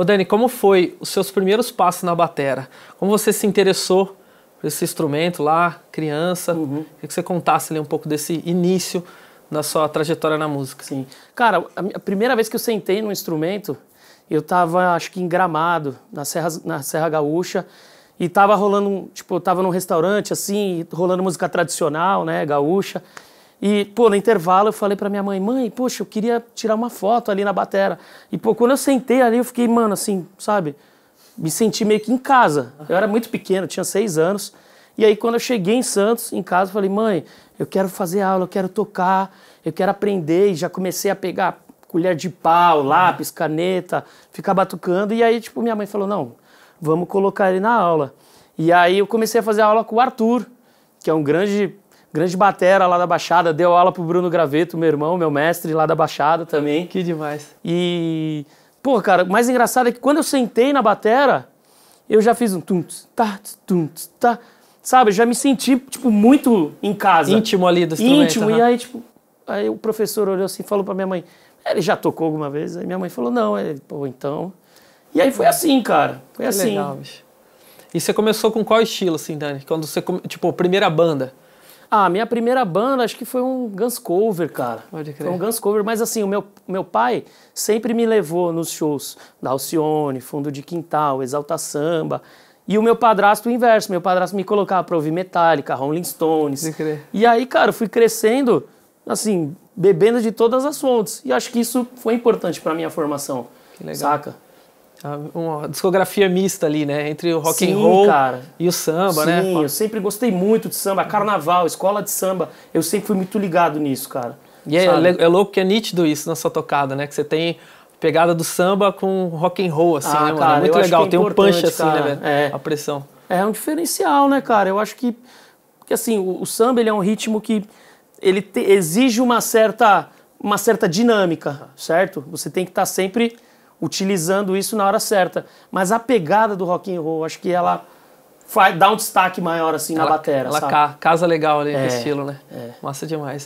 Ô Dani, como foi os seus primeiros passos na batera? Como você se interessou por esse instrumento lá, criança? Uhum. Queria que você contasse ali um pouco desse início da sua trajetória na música. Sim. Cara, a primeira vez que eu sentei num instrumento, eu tava, acho que em Gramado, na Serra Gaúcha, e tava rolando, tipo, eu tava num restaurante, assim, rolando música tradicional, né, gaúcha. E, pô, no intervalo eu falei pra minha mãe, poxa, eu queria tirar uma foto ali na batera. E, pô, quando eu sentei ali, eu fiquei, mano, assim, sabe, me senti meio que em casa. Eu era muito pequeno, tinha 6 anos. E aí, quando eu cheguei em Santos, em casa, eu falei, mãe, eu quero fazer aula, eu quero tocar, eu quero aprender. E já comecei a pegar colher de pau, lápis, caneta, ficar batucando. E aí, tipo, minha mãe falou, não, vamos colocar ele na aula. E aí eu comecei a fazer aula com o Arthur, que é um grande batera lá da Baixada. Deu aula pro Bruno Gravetto, meu irmão, meu mestre lá da Baixada também. Que demais. E, pô, cara, o mais engraçado é que quando eu sentei na batera, eu já fiz um tum-tum-tá, sabe? Eu já me senti, tipo, muito em casa. Íntimo ali do instrumento. Íntimo, e aí, tipo, aí o professor olhou assim e falou pra minha mãe, ele já tocou alguma vez? Aí minha mãe falou, não. Aí, pô, então... E aí foi assim, cara. Foi assim. Legal, bicho. E você começou com qual estilo, assim, Dani? Quando você, tipo, primeira banda? Ah, minha primeira banda, acho que foi um Guns Cover, cara. Pode crer. Foi um Guns Cover, mas assim, o meu pai sempre me levou nos shows da Alcione, Fundo de Quintal, Exalta Samba. E o meu padrasto, o inverso. Meu padrasto me colocava pra ouvir Metallica, Rolling Stones. Pode crer. E aí, cara, eu fui crescendo, assim, bebendo de todas as fontes. E acho que isso foi importante pra minha formação. Que legal. Saca? Uma discografia mista ali, né? Entre o rock and roll, cara, e o samba, né? Sim, eu sempre gostei muito de samba, carnaval, escola de samba. Eu sempre fui muito ligado nisso, cara. E é louco que é nítido isso na sua tocada, né? Que você tem pegada do samba com rock and roll, assim, né, mano? Cara, é muito legal, tem um punch, assim, cara, né, velho? É. A pressão. É um diferencial, né, cara? Eu acho que, assim, o samba, ele é um ritmo que ele exige uma certa dinâmica, certo? Você tem que estar sempre utilizando isso na hora certa. Mas a pegada do rock and roll, acho que ela dá um destaque maior, assim, na batera, sabe? Ela casa legal ali, no estilo, né? É. Massa demais.